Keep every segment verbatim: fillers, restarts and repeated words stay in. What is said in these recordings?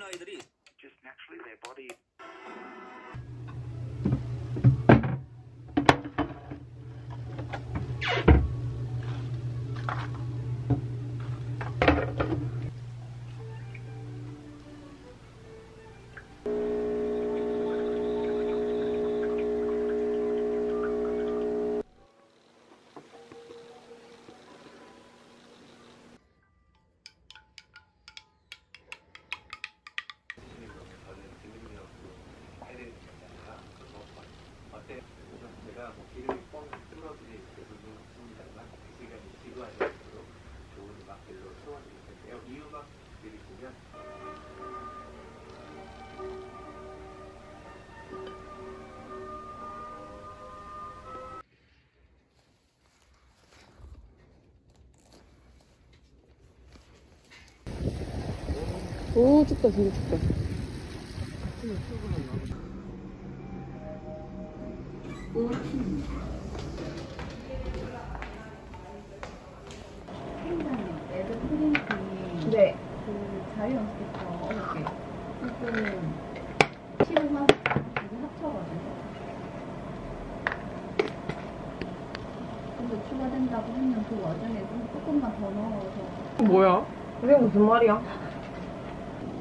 어린 아이들이 just naturally their body 제가 뭐 기름이 뻥 뚫어지게 되는 없습니다만 그 시간이 지루하지 않도록 좋은 음악들로 소환이 있는데요. 이 음악들이 보면 오 춥다, 진짜 춥다. 오십 팀장님, 애들 프린팅이 네. 그 자유연습했죠, 어저께. 그래서 십오만 지금 합쳐가지고. 근데 추가된다고 했는 그 와중에 조금만 더 넣어서. 뭐야? 그게 무슨 말이야?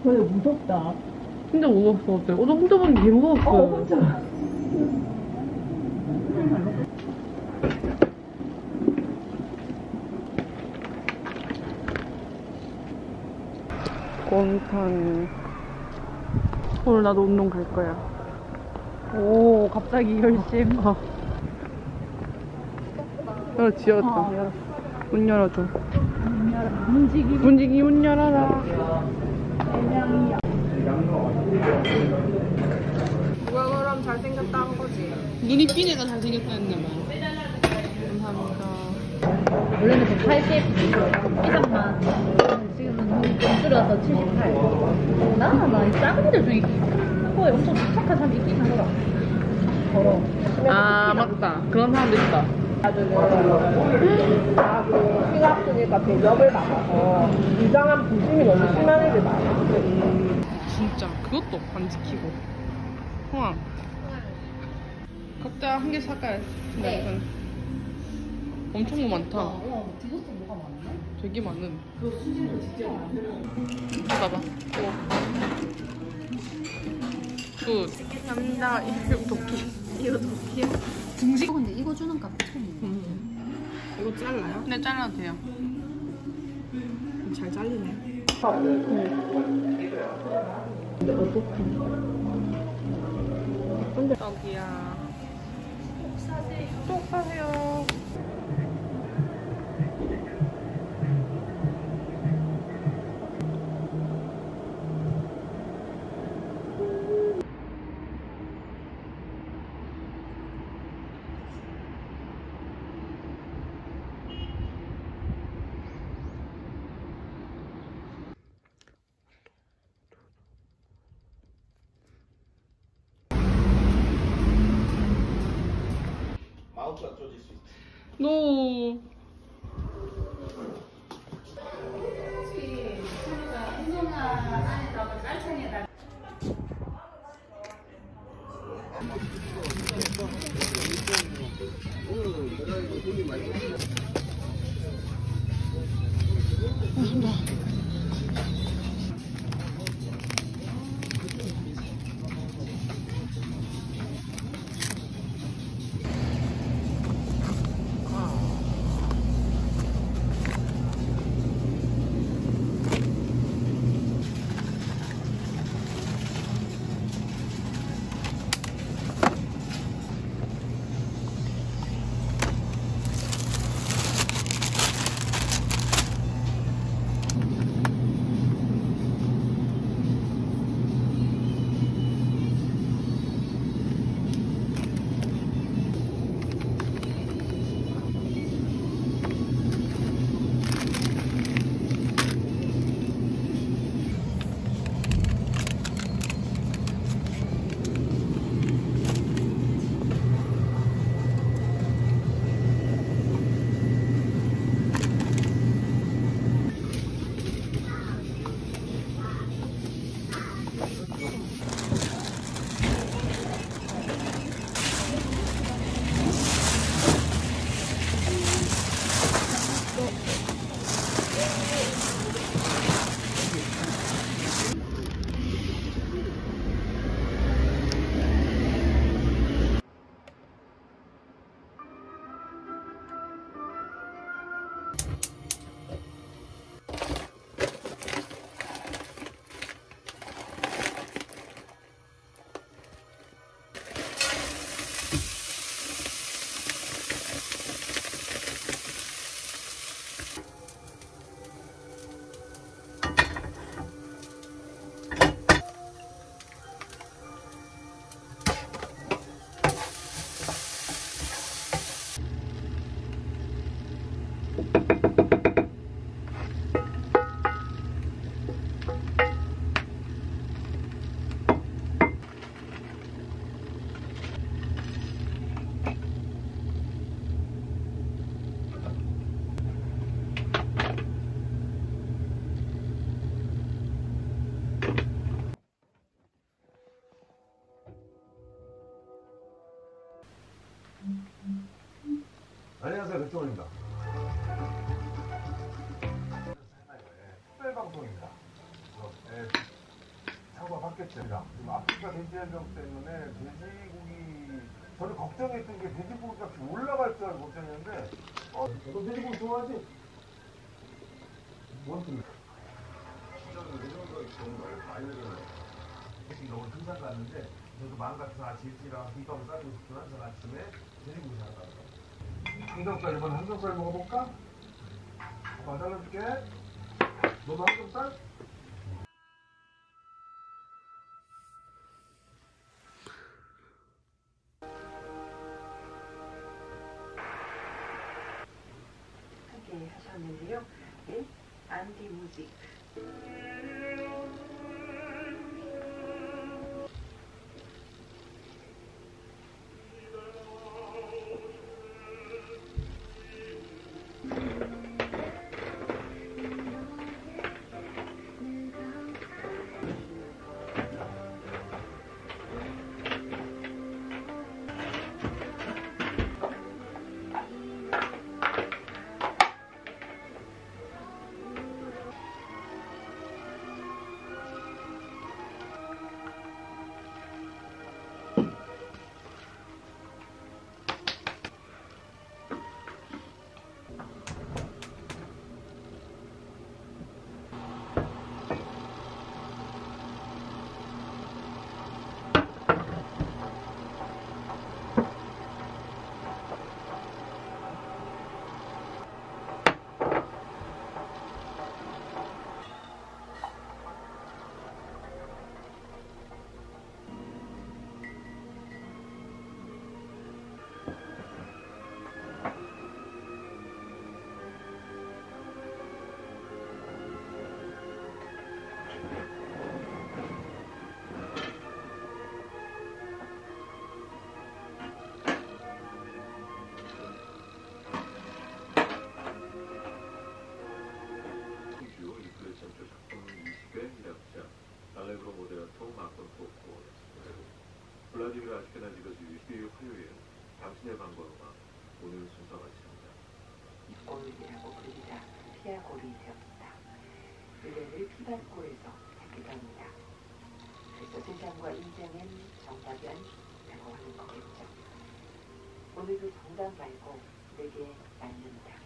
근데 무섭다. 진짜 무섭어, 어때? 어, 너 혼자 보는데 개 무섭어. 어, 혼자. 곰탕. 오늘 나도 운동 갈 거야. 오, 갑자기 열심. 어. 야, 지었다. 아, 문 열어줘. 문 열어. 문지기. 문지기 문 열어라. 누가 그럼 잘생겼다 한 거지. 눈이 핀 애가 잘생겼다 했나 봐. 감사합니다. 원래는 백팔십, 이상만. 지금은 눈이 좀 줄여서 칠십팔. 나, 나, 작은 애들 중에 그거에 엄청 착한 사람 있긴 하더라. 더러워. 아, 맞다. 그런 사람도 있다. 나중에 나도 키가 크니까 대접을 받아서 이상한 부심이 너무 심한 애들 많아. 진짜 그것도 안 지키고. 홍아. 각자 한 개씩 할까요? 네. 엄청 뭐 많다. 와, 디저트 뭐가 많네? 되게 많은. 그거 수진도 진짜 많네. 봐봐. 우와. 굿. 감사합니다. 이거 도끼. 이거 도끼야? 등심. 근데 이거 주는 값 처음이에요. 음. 이거 잘라요? 네, 잘라도 돼요. 잘 잘리네. 아, 네. 근데 어떡해. 떡이야. 꼭 사세요. 꼭 사세요. 노. 쭉 올립니다. 셀방송입니다. 사고가 바뀌었죠. 지금 아프리카 돼지열병 때문에 돼지고기, 저는 걱정했던 게 돼지고기 값이 올라갈 줄 알고 걱정했는데, 어, 너 돼지고기 좋아하지? 뭔데? 진짜로 이 정도 좋은 걸 많이 들어요. 너무 등산 갔는데 저도 마음 같아서 아침 일찍이랑 김밥을 싸주고 싶구나. 저 아침에 돼지고기 사갔다고. 삼겹살 이번에 삼겹살 먹어볼까? 오빠 잘라줄게. 너도 삼겹살? 함께 하셨는데요. 네? 안디 무직. 블라디미르 아슈케나지가주 십이일 화요일 당신의 방법과 오늘 순서가 있습니다. 오일이라고 불리다 피아골이 되었다. 의뢰를 피반골에서 찾기도 합니다. 그래서 세상과 인생은 정답이 아니라고 하는 거겠죠. 오늘도 정답 말고 내게 맞는다.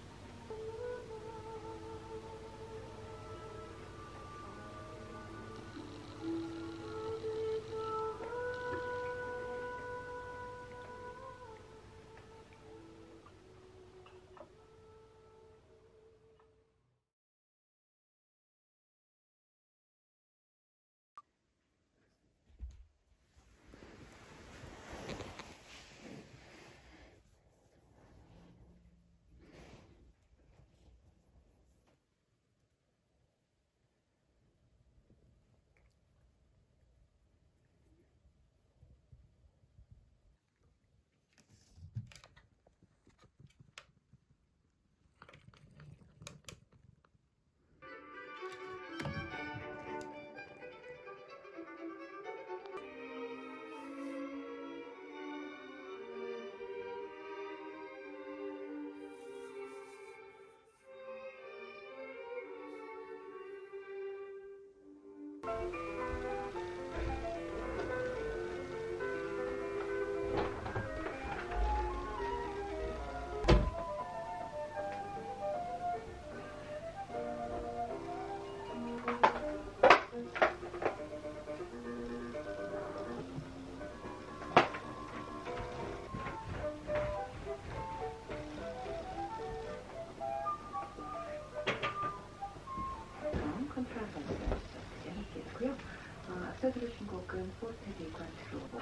들으신 곡은 포스테디 관트로.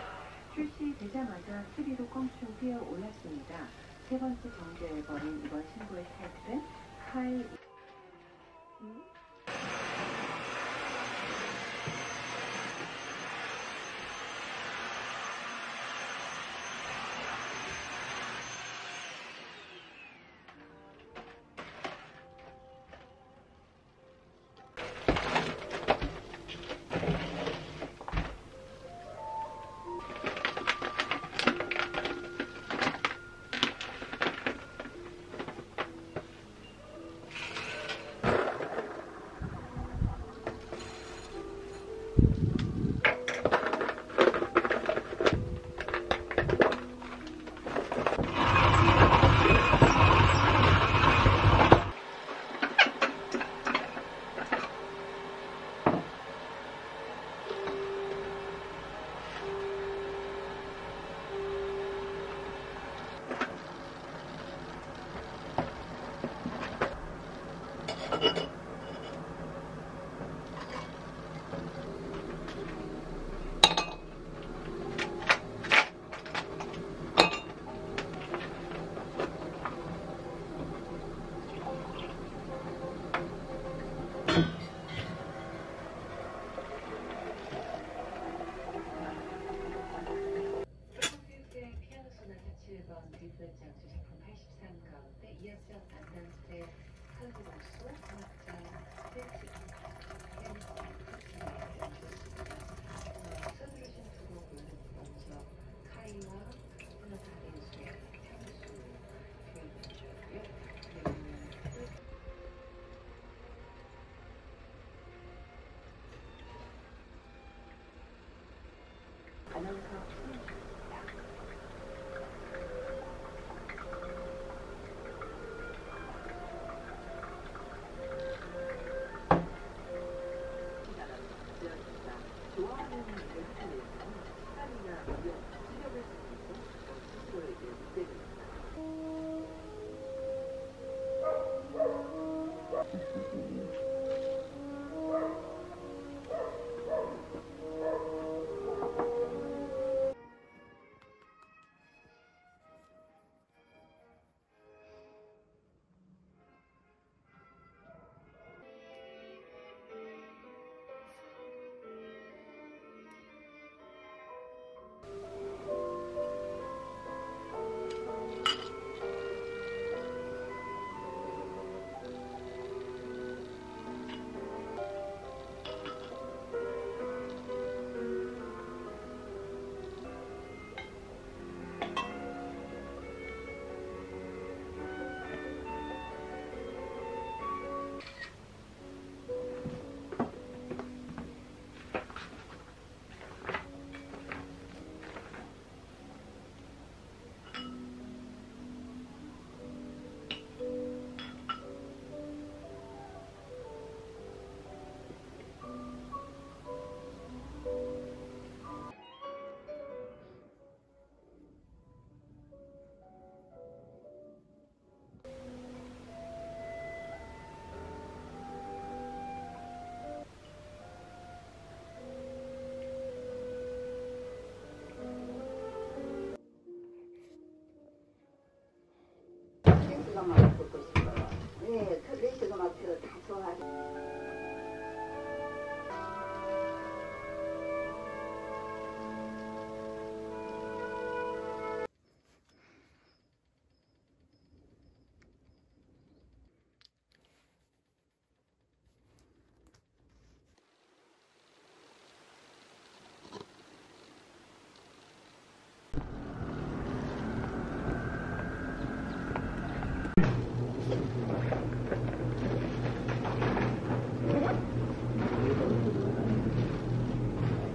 출시되자마자 쓰리로 껑충 뛰어올랐습니다. 세 번째 정규 앨범인 이번 신곡의 타이틀은 하이. 음?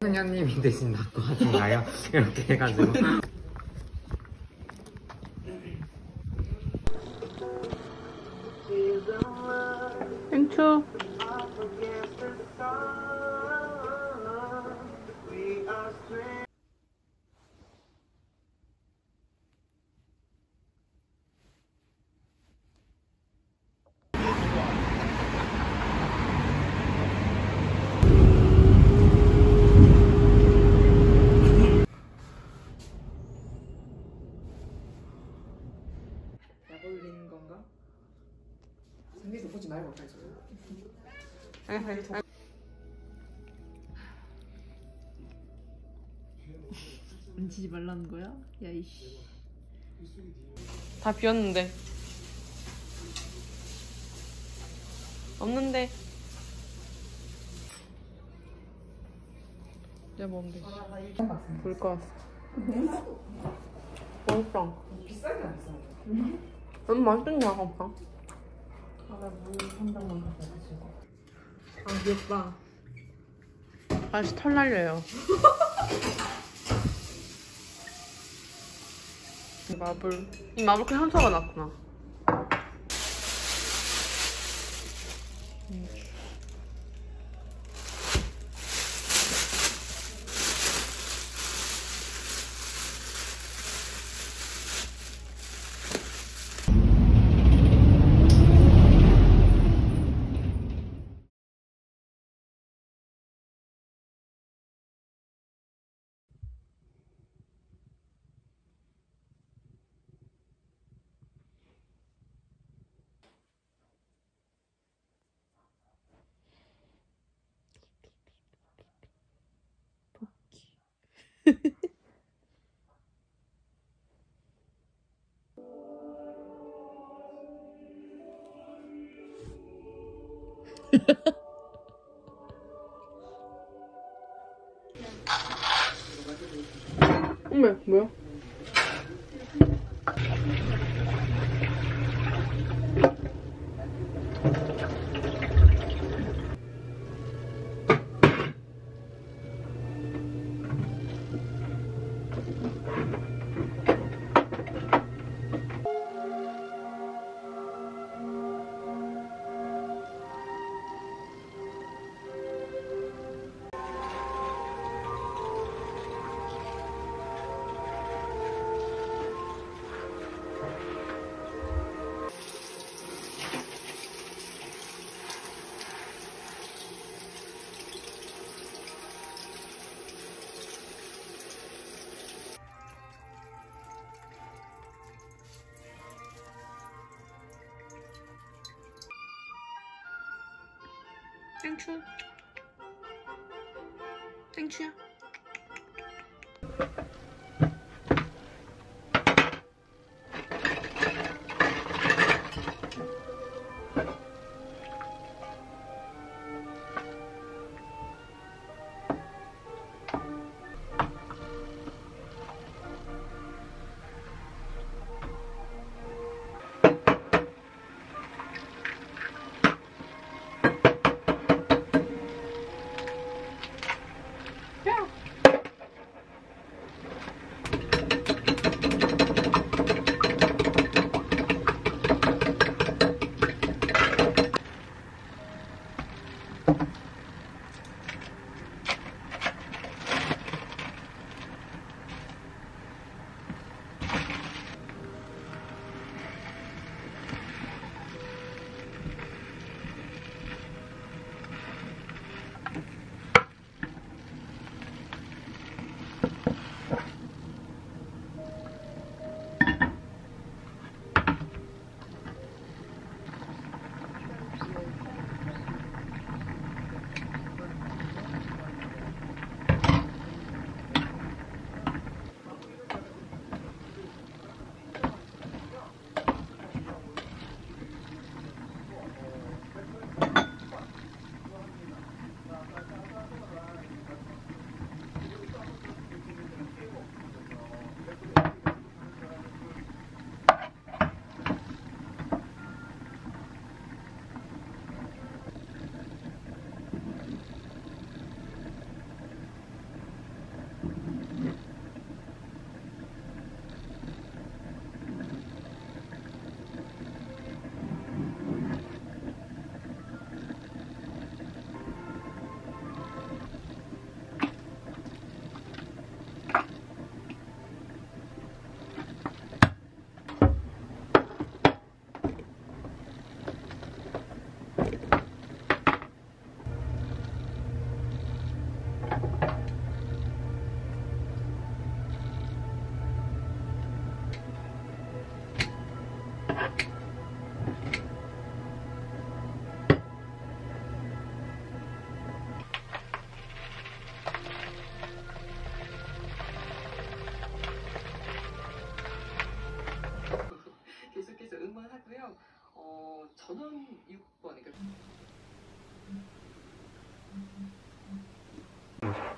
선녀님이 대신 낫고 하신가요? 이렇게 해가지고 엔초 여기서 보지 말고 가지. 얹히지 말라는 거야? 야 이씨. 다 비웠는데. 없는데. 내가 뭔데? 물가. 맛있어. 비싸지 않았어. 음 맛있냐 아빠? 아나 물 한병만 갖다 가지고. 아 귀엽다. 다시 털 날려요. 마블. 이 마블 큰 현서가 났구나. 음. 어머 뭐야? 땡추 땡추야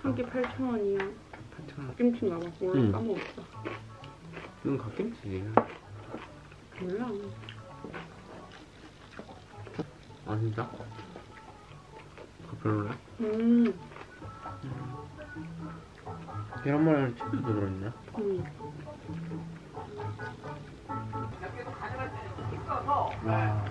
한끼 팔천 원이야. 갓김치인가 봐. 오늘 응. 까먹었어. 이건 갓김치지. 몰라. 아 진짜? 그거 별로래? 음. 계란말이랑 치즈도 들어있네. 음. 와.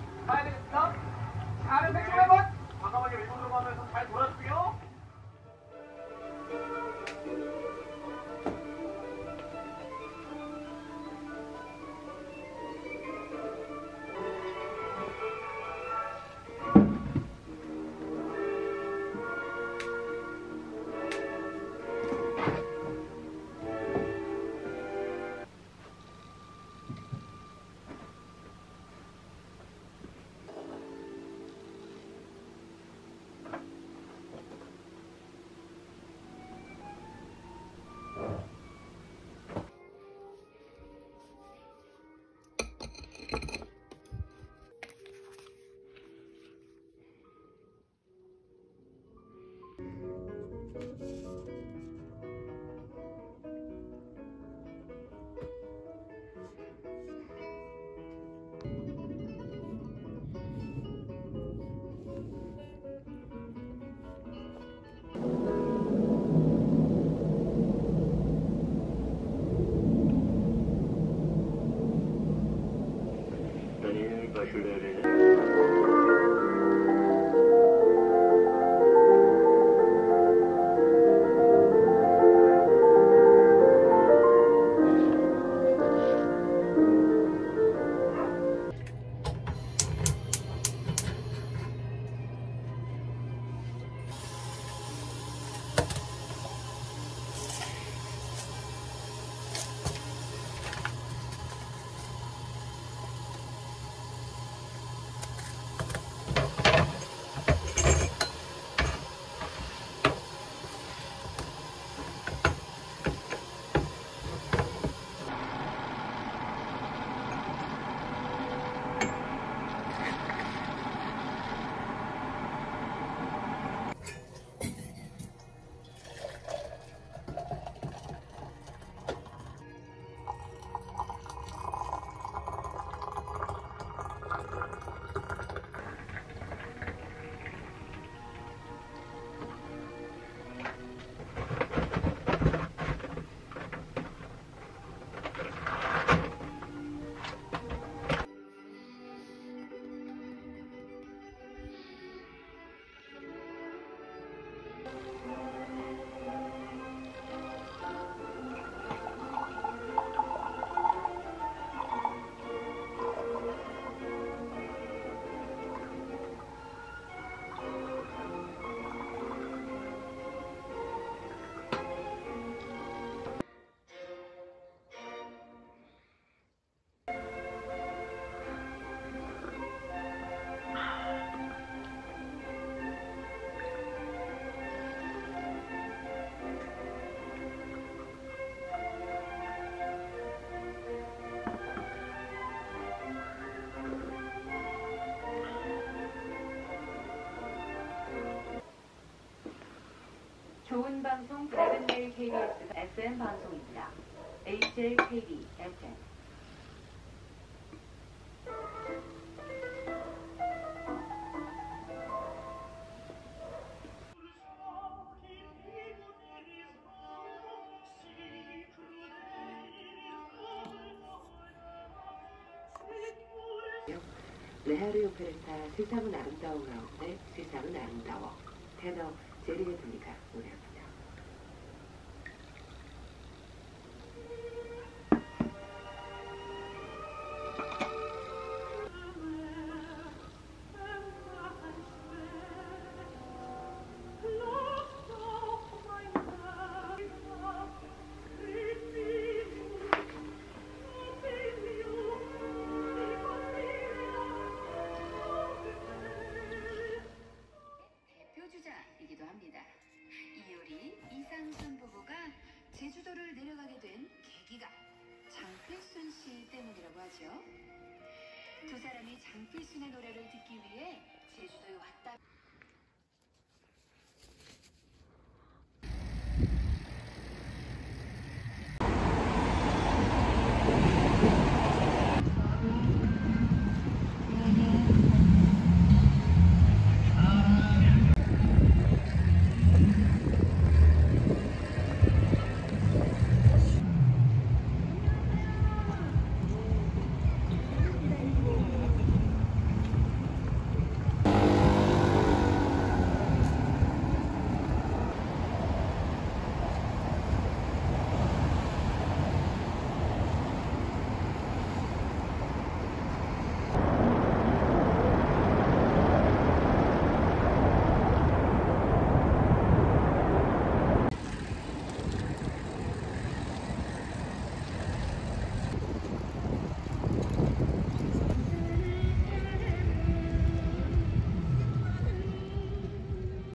좋은 방송 세븐데일 케이비에스 에프엠 방송입니다. 에이치엘케이비 에프엠 레하르 오페레타 세상은 아름다운 가운데 세상은 아름다워 테너 제리의 분리가 노래합니다. 제주도를 내려가게 된 계기가 장필순 씨 때문이라고 하죠. 두 사람이 장필순의 노래를 듣기 위해 제주도에 왔다.